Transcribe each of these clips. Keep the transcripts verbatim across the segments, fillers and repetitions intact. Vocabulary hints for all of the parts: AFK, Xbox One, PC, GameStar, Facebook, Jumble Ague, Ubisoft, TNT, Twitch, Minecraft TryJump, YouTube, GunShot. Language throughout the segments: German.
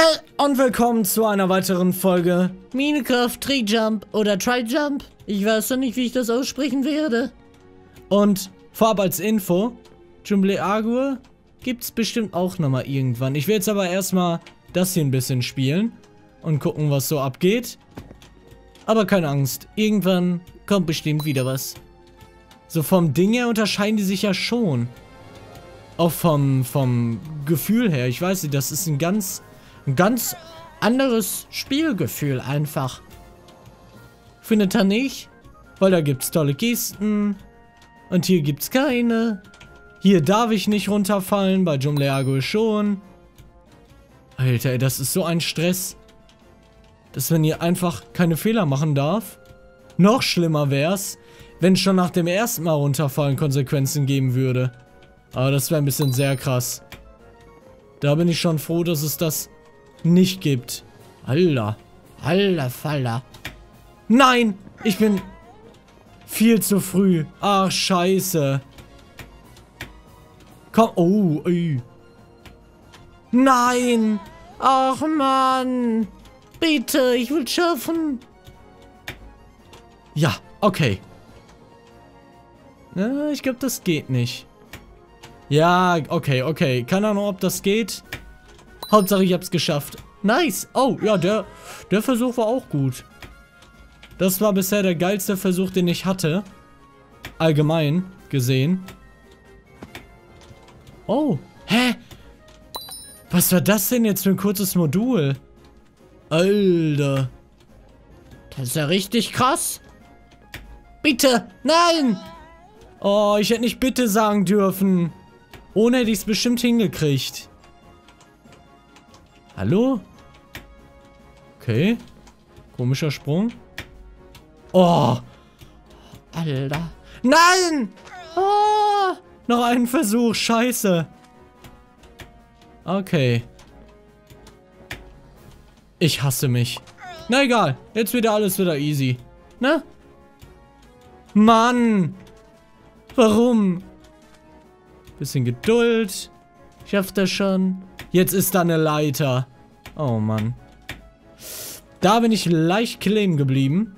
Hey und willkommen zu einer weiteren Folge Minecraft TryJump oder TryJump. Ich weiß noch nicht, wie ich das aussprechen werde. Und vorab als Info, Jumble Ague gibt's bestimmt auch nochmal irgendwann. Ich will jetzt aber erstmal das hier ein bisschen spielen und gucken, was so abgeht. Aber keine Angst, irgendwann kommt bestimmt wieder was. So vom Ding her unterscheiden die sich ja schon. Auch vom, vom Gefühl her. Ich weiß nicht, das ist ein ganz... Ein ganz anderes Spielgefühl einfach. Findet er nicht? Weil da gibt's tolle Gesten. Und hier gibt's keine. Hier darf ich nicht runterfallen, bei Jumble Ague schon. Alter, ey, das ist so ein Stress. Dass man hier einfach keine Fehler machen darf. Noch schlimmer wär's, wenn schon nach dem ersten Mal runterfallen Konsequenzen geben würde. Aber das wäre ein bisschen sehr krass. Da bin ich schon froh, dass es das nicht gibt. Alter. Alter Faller. Nein! Ich bin viel zu früh. Ach, scheiße. Komm. Oh, ey. Nein! Ach, Mann. Bitte, ich will schaffen. Ja, okay. Na, ich glaube, das geht nicht. Ja, okay, okay. Keine Ahnung, ob das geht. Hauptsache, ich hab's geschafft. Nice. Oh, ja, der, der Versuch war auch gut. Das war bisher der geilste Versuch, den ich hatte. Allgemein gesehen. Oh. Hä? Was war das denn jetzt für ein kurzes Modul? Alter. Das ist ja richtig krass. Bitte. Nein. Oh, ich hätte nicht bitte sagen dürfen. Ohne hätte ich es bestimmt hingekriegt. Hallo? Okay. Komischer Sprung. Oh. Alter. Nein! Oh. Noch einen Versuch. Scheiße. Okay. Ich hasse mich. Na egal. Jetzt wieder alles wieder easy. Ne? Mann. Warum? Bisschen Geduld. Ich schaff das schon. Jetzt ist da eine Leiter. Oh Mann. Da bin ich leicht kleben geblieben.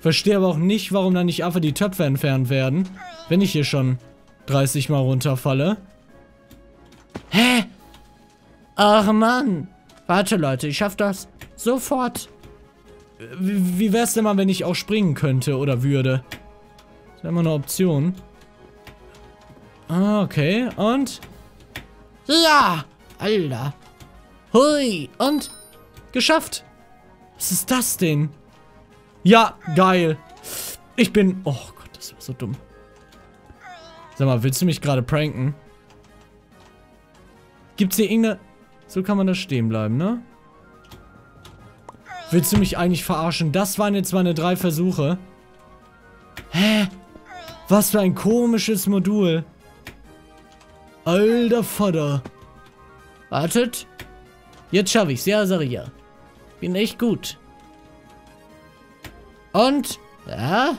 Verstehe aber auch nicht, warum da nicht einfach die Töpfe entfernt werden. Wenn ich hier schon dreißig Mal runterfalle. Hä? Ach Mann. Warte Leute, ich schaff das sofort. Wie, wie wär's denn mal, wenn ich auch springen könnte oder würde? Das wäre mal eine Option. Ah, okay. Und? Ja! Alter. Hui. Und? Geschafft. Was ist das denn? Ja, geil. Ich bin... Oh Gott, das war so dumm. Sag mal, willst du mich gerade pranken? Gibt's hier irgendeine... So kann man da stehen bleiben, ne? Willst du mich eigentlich verarschen? Das waren jetzt meine drei Versuche. Hä? Was für ein komisches Modul. Alter Vater. Wartet. Jetzt schaffe ich's. Ja, sag ich ja. Bin echt gut. Und? Ja?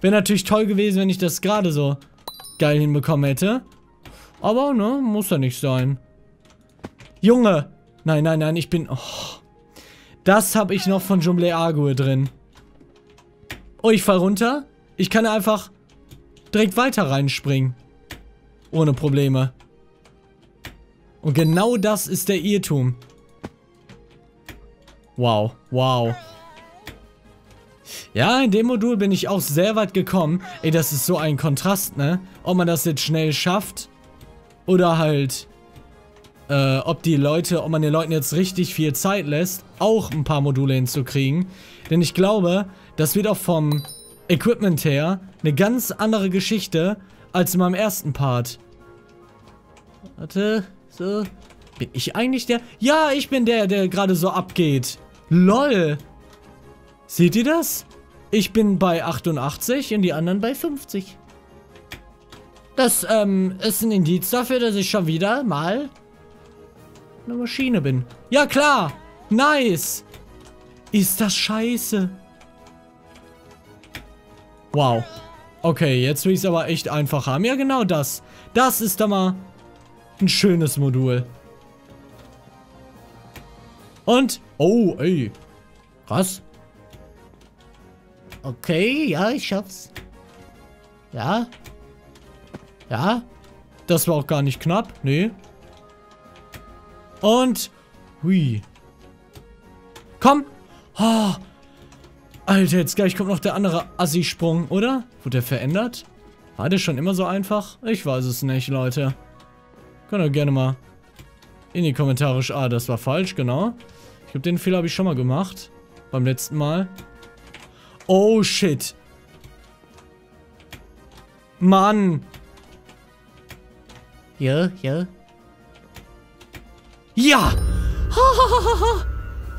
Wäre natürlich toll gewesen, wenn ich das gerade so geil hinbekommen hätte. Aber, ne? Muss ja nicht sein. Junge. Nein, nein, nein. Ich bin... Oh. Das habe ich noch von Jumble Ague drin. Oh, ich fall runter. Ich kann einfach direkt weiter reinspringen. Ohne Probleme. Und genau das ist der Irrtum. Wow, wow. Ja, in dem Modul bin ich auch sehr weit gekommen. Ey, das ist so ein Kontrast, ne? Ob man das jetzt schnell schafft. Oder halt, äh, ob die Leute, ob man den Leuten jetzt richtig viel Zeit lässt, auch ein paar Module hinzukriegen. Denn ich glaube, das wird auch vom Equipment her eine ganz andere Geschichte als in meinem ersten Part. Warte, so. Bin ich eigentlich der? Ja, ich bin der, der gerade so abgeht. LOL. Seht ihr das? Ich bin bei achtundachtzig und die anderen bei fünfzig. Das ähm, ist ein Indiz dafür, dass ich schon wieder mal eine Maschine bin. Ja, klar. Nice. Ist das scheiße. Wow. Okay, jetzt will ich es aber echt einfach haben. Ja, genau das. Das ist doch mal ein schönes Modul. Und, oh, ey. Krass. Okay, ja, ich schaff's. Ja. Ja. Das war auch gar nicht knapp, nee. Und, hui. Komm. Oh. Alter, jetzt gleich kommt noch der andere Assi-Sprung, oder? Wurde der verändert? War der schon immer so einfach? Ich weiß es nicht, Leute. Könnt ihr gerne mal in die Kommentare schreiben. Ah, das war falsch, genau. Ich glaube, den Fehler habe ich schon mal gemacht. Beim letzten Mal. Oh, shit. Mann. Ja, ja. Ja.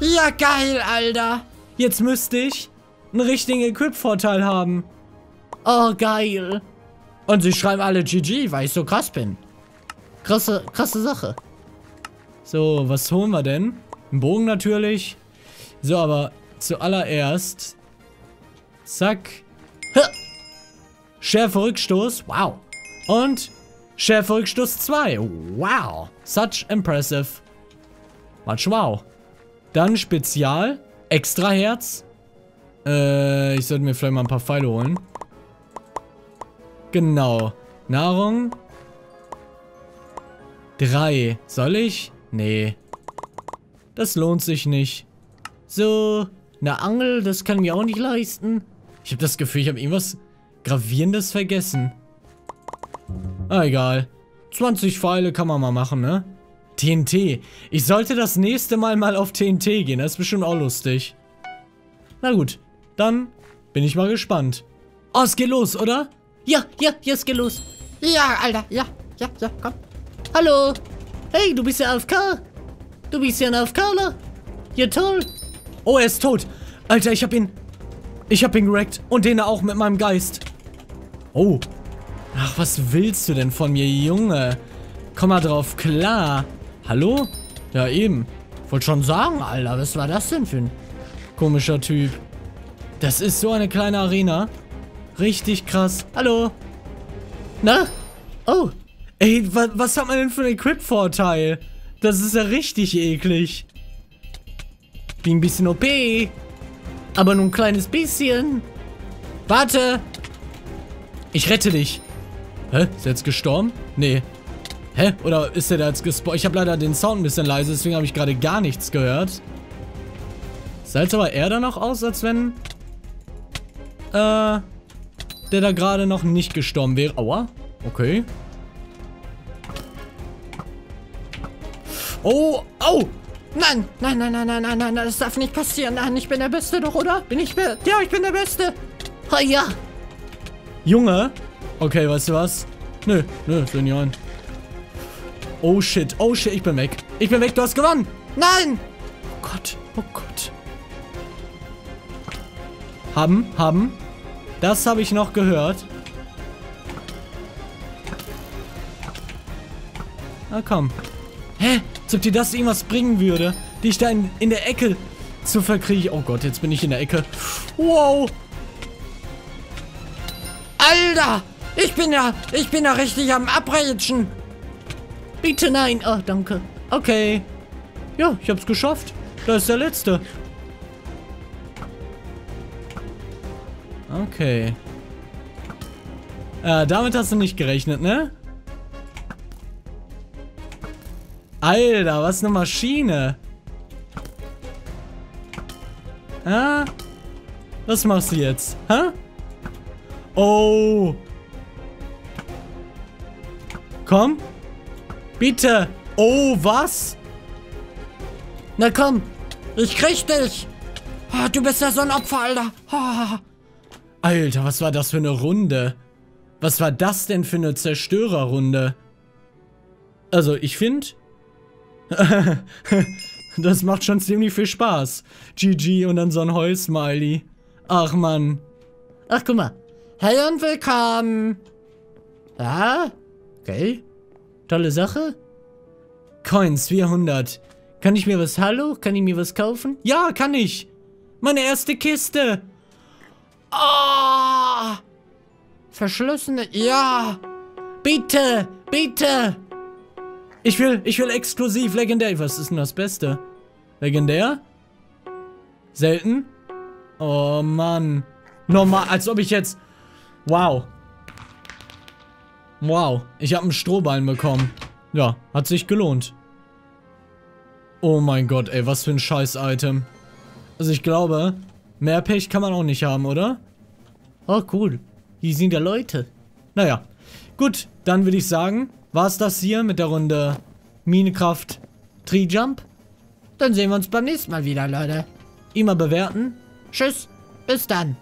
Ja, geil, Alter. Jetzt müsste ich einen richtigen Equip-Vorteil haben. Oh, geil. Und sie schreiben alle G G, weil ich so krass bin. Krasse, krasse Sache. So, was holen wir denn? Ein Bogen natürlich. So, aber zuallererst. Zack. Ha. Schärfe Rückstoß. Wow. Und Schärfe Rückstoß zwei. Wow. Such impressive. Much wow. Dann Spezial. Extra Herz. Äh, ich sollte mir vielleicht mal ein paar Pfeile holen. Genau. Nahrung. Drei. Soll ich? Nee. Das lohnt sich nicht. So. Eine Angel, das kann ich mir auch nicht leisten. Ich habe das Gefühl, ich habe irgendwas Gravierendes vergessen. Ah, egal. zwanzig Pfeile kann man mal machen, ne? T N T. Ich sollte das nächste Mal mal auf T N T gehen. Das ist bestimmt auch lustig. Na gut. Dann bin ich mal gespannt. Oh, es geht los, oder? Ja, ja, ja, es geht los. Ja, Alter. Ja, ja, ja, komm. Hallo. Hey, du bist ja A F K. Du bist ja ein AFKler. Ja, toll. Oh, er ist tot. Alter, ich hab ihn... Ich hab ihn gerackt. Und den auch mit meinem Geist. Oh. Ach, was willst du denn von mir, Junge? Komm mal drauf klar. Hallo? Ja, eben. Wollte schon sagen, Alter. Was war das denn für ein komischer Typ? Das ist so eine kleine Arena. Richtig krass. Hallo. Na? Oh. Ey, wa was hat man denn für einen Equip-Vorteil? Das ist ja richtig eklig. Bin ein bisschen O P. Aber nur ein kleines bisschen. Warte. Ich rette dich. Hä? Ist er jetzt gestorben? Nee. Hä? Oder ist er da jetzt gespoilert? Ich habe leider den Sound ein bisschen leise, deswegen habe ich gerade gar nichts gehört. Sah jetzt aber eher da noch aus, als wenn... Äh... Der da gerade noch nicht gestorben wäre. Aua. Okay. Oh. Au. Nein. Nein, nein, nein, nein, nein, nein. Das darf nicht passieren. Nein, ich bin der Beste doch, oder? Bin ich... Be ja, ich bin der Beste. Ha, ja. Junge. Okay, weißt du was? Nö, nö, bin ich ein. Oh shit, oh shit, ich bin weg. Ich bin weg, du hast gewonnen. Nein! Oh Gott, oh Gott. Haben, haben. Das habe ich noch gehört. Na komm. Hä? Als ob dir das irgendwas bringen würde, dich da in, in der Ecke zu verkriechen. Oh Gott, jetzt bin ich in der Ecke. Wow. Alter, ich bin ja, ich bin ja richtig am Abrätschen. Bitte nein. Oh, danke. Okay. Ja, ich hab's geschafft. Da ist der letzte. Okay. Äh, damit hast du nicht gerechnet, ne? Alter, was eine Maschine. Ah? Was machst du jetzt? Hä? Oh. Komm. Bitte. Oh, was? Na komm. Ich krieg dich. Oh, du bist ja so ein Opfer, Alter. Oh. Alter, was war das für eine Runde? Was war das denn für eine Zerstörerrunde? Also, ich finde... das macht schon ziemlich viel Spaß. G G und dann so ein Heul-Smiley. Ach, Mann. Ach, guck mal. Hey und willkommen. Ja? Okay. Tolle Sache. Coins, vierhundert. Kann ich mir was... Hallo? Kann ich mir was kaufen? Ja, kann ich. Meine erste Kiste. Oh. Verschlossene... Ja. Bitte. Bitte. Ich will... Ich will exklusiv legendär. Was ist denn das Beste? Legendär? Selten? Oh Mann. Normal, als ob ich jetzt... Wow. Wow. Ich habe einen Strohballen bekommen. Ja, hat sich gelohnt. Oh mein Gott, ey, was für ein Scheiß-Item. Also ich glaube, mehr Pech kann man auch nicht haben, oder? Oh, cool. Hier sind ja Leute. Naja. Gut, dann würde ich sagen, war es das hier mit der Runde Minecraft TryJump. Dann sehen wir uns beim nächsten Mal wieder, Leute. Immer bewerten. Tschüss, bis dann.